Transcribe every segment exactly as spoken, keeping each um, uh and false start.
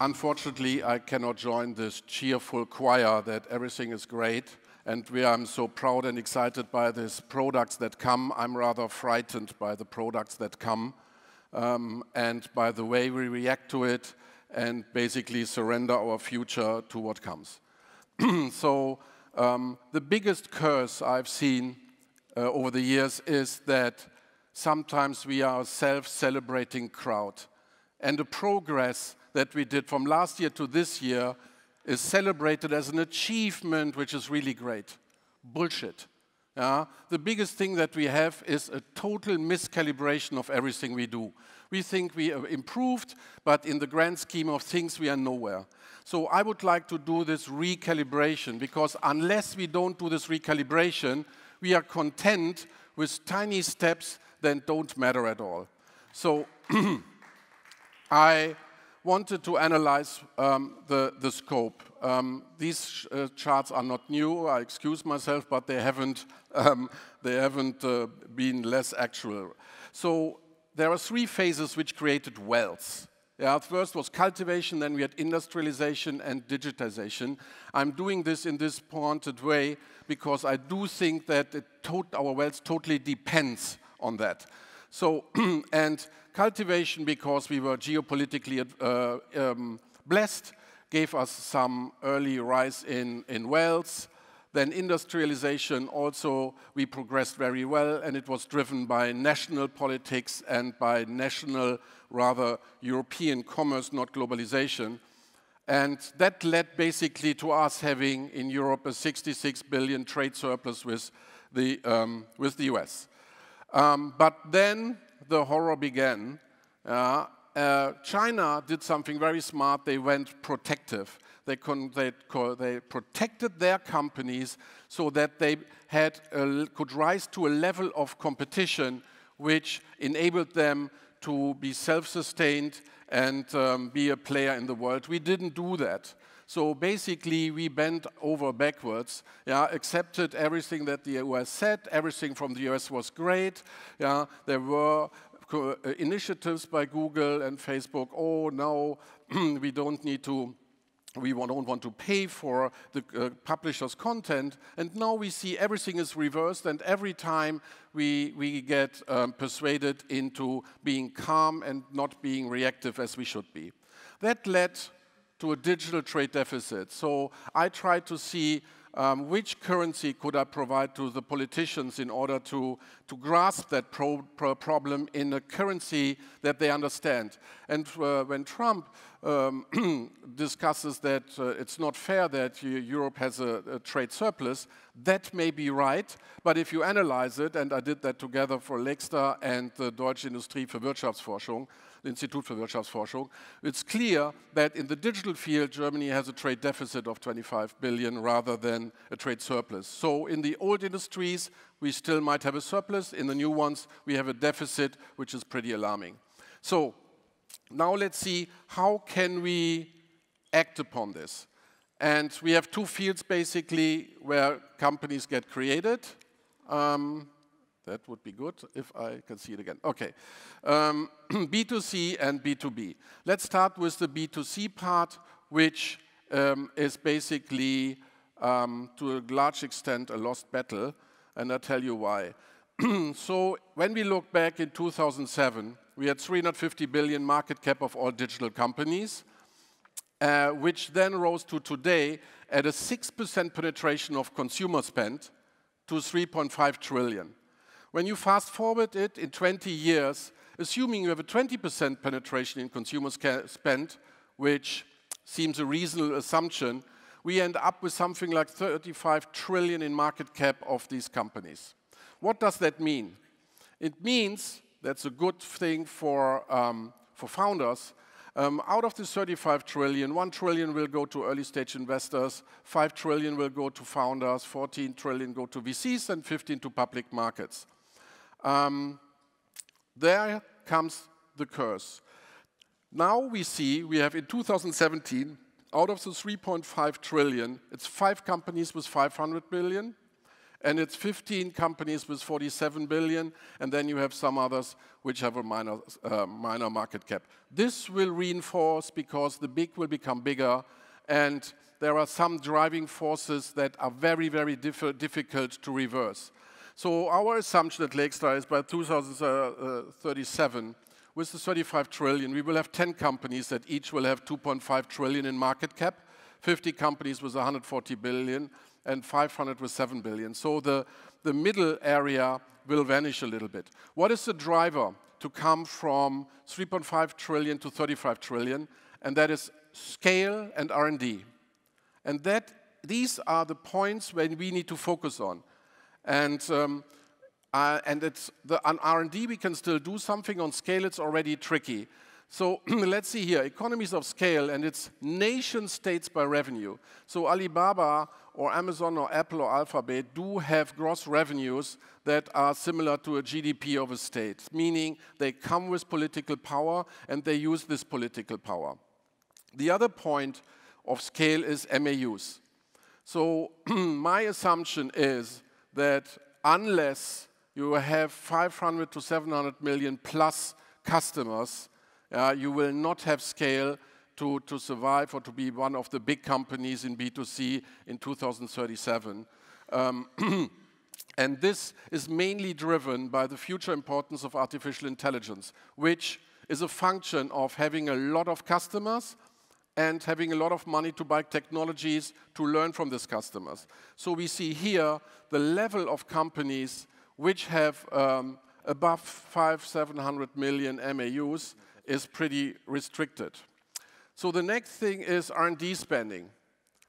Unfortunately, I cannot join this cheerful choir that everything is great and we are so proud and excited by these products that come. I'm rather frightened by the products that come um, and by the way we react to it and basically surrender our future to what comes. So um, the biggest curse I've seen uh, over the years is that sometimes we are a self-celebrating crowd, and the progress that we did from last year to this year is celebrated as an achievement, which is really great. Bullshit. Yeah? The biggest thing that we have is a total miscalibration of everything we do. We think we have improved, but in the grand scheme of things, we are nowhere. So I would like to do this recalibration, because unless we don't do this recalibration, we are content with tiny steps that don't matter at all. So I wanted to analyze um, the, the scope. Um, these sh uh, charts are not new, I excuse myself, but they haven't, um, they haven't uh, been less actual. So there are three phases which created wealth. Yeah, first was cultivation, then we had industrialization and digitization. I'm doing this in this pointed way because I do think that it our wealth totally depends on that. So, and cultivation, because we were geopolitically uh, um, blessed, gave us some early rise in, in wealth. Then industrialization also, we progressed very well, and it was driven by national politics and by national, rather European commerce, not globalization. And that led basically to us having in Europe a sixty-six billion trade surplus with the, um, with the U S. Um, but then the horror began. Uh, uh, China did something very smart. They went protective. They, con they, co they protected their companies so that they had a, could rise to a level of competition which enabled them to be self-sustained and um, be a player in the world. We didn't do that. So basically, we bent over backwards, yeah, accepted everything that the U S said. Everything from the U S was great. Yeah. There were initiatives by Google and Facebook. Oh, no, we don't need to, we don't want to pay for the uh, publisher's content. And now we see everything is reversed, and every time we, we get um, persuaded into being calm and not being reactive as we should be. That led to a digital trade deficit. So I tried to see um, which currency could I provide to the politicians in order to, to grasp that pro pro problem in a currency that they understand. And uh, when Trump um, discusses that uh, it's not fair that you, Europe has a, a trade surplus, that may be right, but if you analyze it, and I did that together for Lakestar and the Deutsche Industrie für Wirtschaftsforschung, Institute for Wirtschaftsforschung, it's clear that in the digital field, Germany has a trade deficit of twenty-five billion rather than a trade surplus. So in the old industries, we still might have a surplus. In the new ones, we have a deficit, which is pretty alarming. So now let's see, how can we act upon this? And we have two fields, basically, where companies get created. Um, That would be good if I can see it again. Okay, um, B two C and B two B. Let's start with the B two C part, which um, is basically, um, to a large extent, a lost battle, and I'll tell you why. So when we look back in two thousand seven, we had three hundred fifty billion market cap of all digital companies, uh, which then rose to today at a six percent penetration of consumer spend to three point five trillion. When you fast forward it in twenty years, assuming you have a twenty percent penetration in consumer spend, which seems a reasonable assumption, we end up with something like thirty-five trillion in market cap of these companies. What does that mean? It means, that's a good thing for, um, for founders, um, out of the thirty-five trillion, one trillion will go to early stage investors, five trillion will go to founders, fourteen trillion go to V Cs, and fifteen to public markets. Um, there comes the curse. Now we see we have in two thousand seventeen, out of the three point five trillion, it's five companies with five hundred billion, And it's fifteen companies with forty-seven billion, and then you have some others which have a minor, uh, minor market cap. This will reinforce because the big will become bigger, and there are some driving forces that are very, very diff difficult to reverse. So our assumption at Lakestar is by two thousand thirty-seven, with the thirty-five trillion, we will have ten companies that each will have two point five trillion in market cap, fifty companies with one hundred forty billion, and five hundred with seven billion. So the, the middle area will vanish a little bit. What is the driver to come from three point five trillion to thirty-five trillion? And that is scale and R and D. And that, these are the points when we need to focus on. And, um, uh, and it's the, on R and D, we can still do something. On scale, it's already tricky. So let's see here, economies of scale, and it's nation states by revenue. So Alibaba or Amazon or Apple or Alphabet do have gross revenues that are similar to a G D P of a state, meaning they come with political power and they use this political power. The other point of scale is M A Us. So my assumption is that unless you have five hundred to seven hundred million plus customers, Uh, you will not have scale to, to survive or to be one of the big companies in B two C in two thousand thirty-seven. Um, and this is mainly driven by the future importance of artificial intelligence, which is a function of having a lot of customers and having a lot of money to buy technologies to learn from these customers. So we see here the level of companies which have um, above five hundred, seven hundred million M A Us is pretty restricted. So the next thing is R and D spending.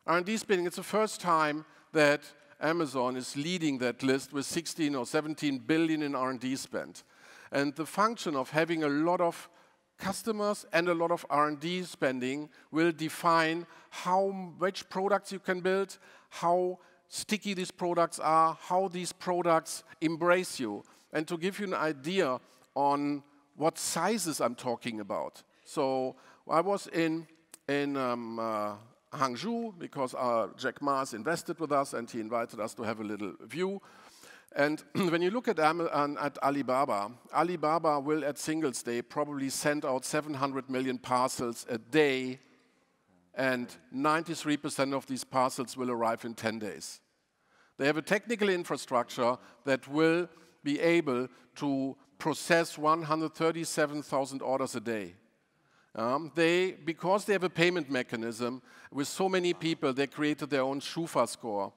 R and D spending, it's the first time that Amazon is leading that list with sixteen or seventeen billion in R and D spend. And the function of having a lot of customers and a lot of R and D spending will define how which products you can build, how sticky these products are, how these products embrace you. And to give you an idea on what sizes I'm talking about. So I was in, in um, uh, Hangzhou because uh, Jack Ma is invested with us and he invited us to have a little view. And when you look at, Amazon, at Alibaba, Alibaba will at Singles Day probably send out seven hundred million parcels a day, and ninety-three percent of these parcels will arrive in ten days. They have a technical infrastructure that will be able to process one hundred thirty-seven thousand orders a day. Um, they, because they have a payment mechanism, with so many people, they created their own Shufa score.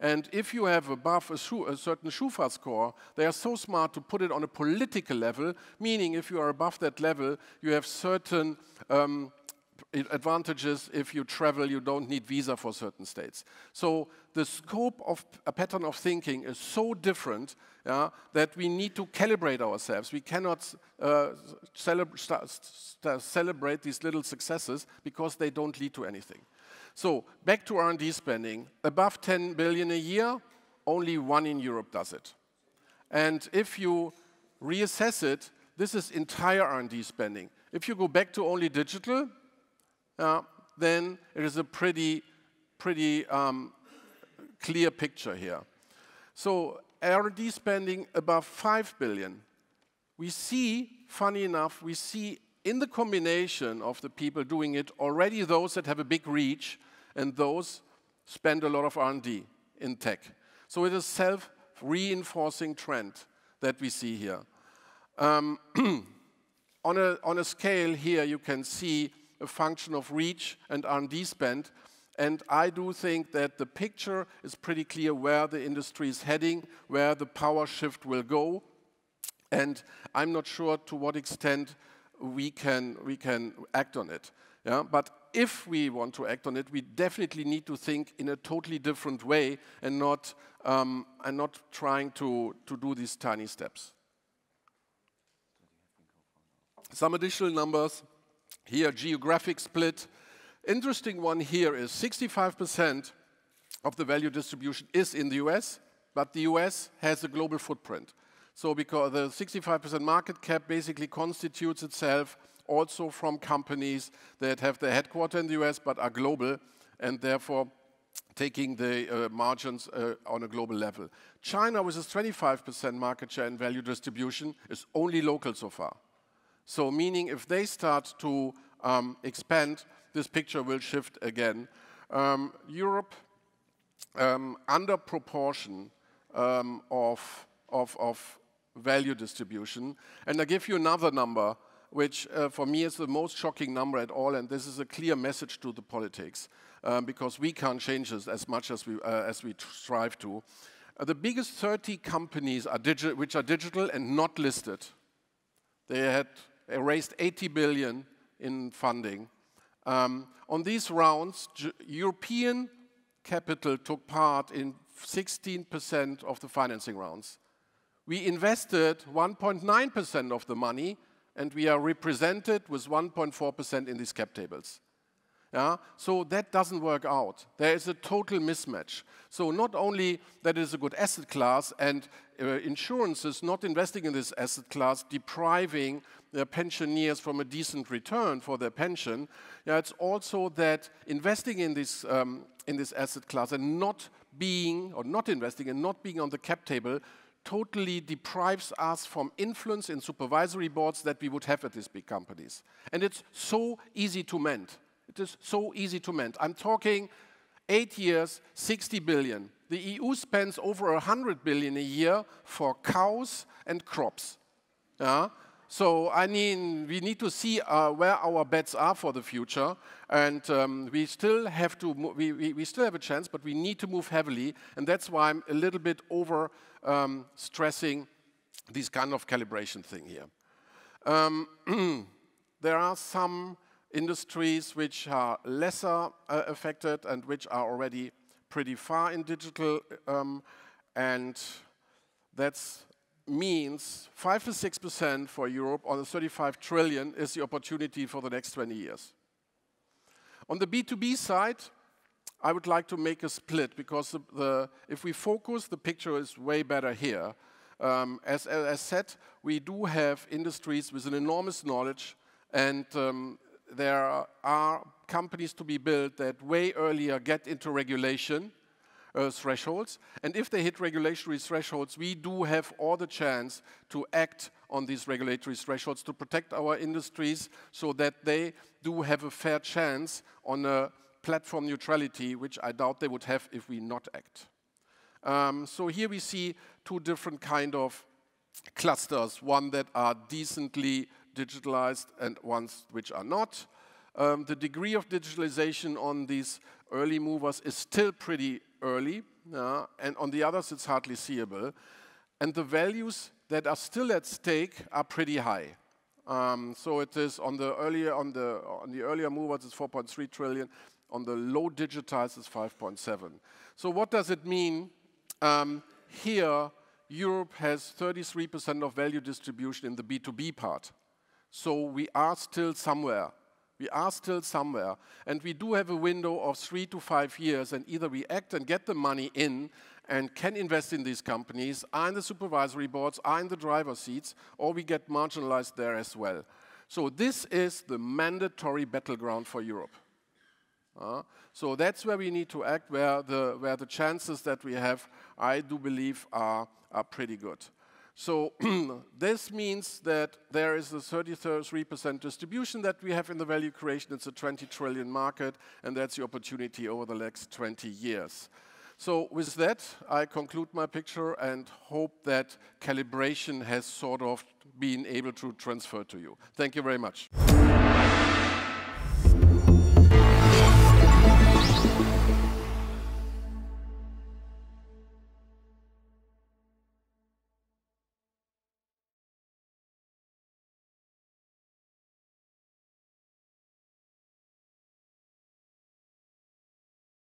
And if you have above a, shu a certain Shufa score, they are so smart to put it on a political level, meaning if you are above that level, you have certain um, advantages. If you travel, you don't need visa for certain states. So the scope of a pattern of thinking is so different yeah, that we need to calibrate ourselves. We cannot uh, celeb celebrate these little successes because they don't lead to anything. So back to R and D spending, above ten billion a year, only one in Europe does it. And if you reassess it, this is entire R and D spending. If you go back to only digital, Uh, then it is a pretty, pretty um, clear picture here. So R and D spending above five billion. We see, funny enough, we see in the combination of the people doing it already those that have a big reach and those spend a lot of R and D in tech. So it is a self-reinforcing trend that we see here. Um, on a, on a scale here, you can see a function of reach and R and D spend, and I do think that the picture is pretty clear where the industry is heading, where the power shift will go, and I'm not sure to what extent we can, we can act on it. Yeah? But if we want to act on it, we definitely need to think in a totally different way and not, um, and not trying to, to do these tiny steps. Some additional numbers. Here, geographic split. Interesting one here is sixty-five percent of the value distribution is in the U S, but the U S has a global footprint. So because the sixty-five percent market cap basically constitutes itself also from companies that have their headquarters in the U S but are global, and therefore taking the uh, margins uh, on a global level. China, with its twenty-five percent market share in value distribution, is only local so far. So meaning if they start to um, expand, this picture will shift again. Um, Europe, um, under proportion um, of, of, of value distribution. And I give you another number, which uh, for me is the most shocking number at all, and this is a clear message to the politics, um, because we can't change this as much as we, uh, as we strive to. Uh, the biggest thirty companies are digi which are digital and not listed. They had raised eighty billion in funding. Um, on these rounds, G European capital took part in sixteen percent of the financing rounds. We invested one point nine percent of the money, and we are represented with one point four percent in these cap tables. Yeah? So that doesn't work out. There is a total mismatch. So not only that is a good asset class, and uh, insurances not investing in this asset class, depriving their pensioners from a decent return for their pension, yeah, it's also that investing in this, um, in this asset class and not being, or not investing and not being on the cap table totally deprives us from influence in supervisory boards that we would have at these big companies. And it's so easy to mend. It is so easy to mend. I'm talking eight years, sixty billion. The E U spends over one hundred billion a year for cows and crops. Yeah? So, I mean, we need to see uh, where our bets are for the future, and um, we still have to. We, we, we still have a chance, but we need to move heavily, and that's why I'm a little bit over um, stressing this kind of calibration thing here. Um, there are some industries which are lesser uh, affected and which are already pretty far in digital, um, and that's. Means five to six percent for Europe on the thirty-five trillion is the opportunity for the next twenty years. On the B two B side, I would like to make a split, because the, the, if we focus, the picture is way better here. Um, as, as said, we do have industries with an enormous knowledge, and um, there are companies to be built that way earlier get into regulation Uh, thresholds, and if they hit regulatory thresholds, we do have all the chance to act on these regulatory thresholds to protect our industries so that they do have a fair chance on a platform neutrality, which I doubt they would have if we not act. Um, so here we see two different kind of clusters, one that are decently digitalized and ones which are not. Um, the degree of digitalization on these early movers is still pretty early, uh, and on the others it's hardly seeable. And the values that are still at stake are pretty high. Um, so it is on the earlier on the on the earlier movers it's four point three trillion, on the low digitized it's five point seven. So what does it mean? Um, here Europe has thirty-three percent of value distribution in the B two B part. So we are still somewhere. We are still somewhere, and we do have a window of three to five years, and either we act and get the money in and can invest in these companies, are in the supervisory boards, are in the driver's seats, or we get marginalized there as well. So this is the mandatory battleground for Europe. Uh, so that's where we need to act, where the, where the chances that we have, I do believe, are, are pretty good. So this means that there is a thirty-three percent distribution that we have in the value creation. It's a twenty trillion market, and that's the opportunity over the next twenty years. So with that, I conclude my picture and hope that calibration has sort of been able to transfer to you. Thank you very much.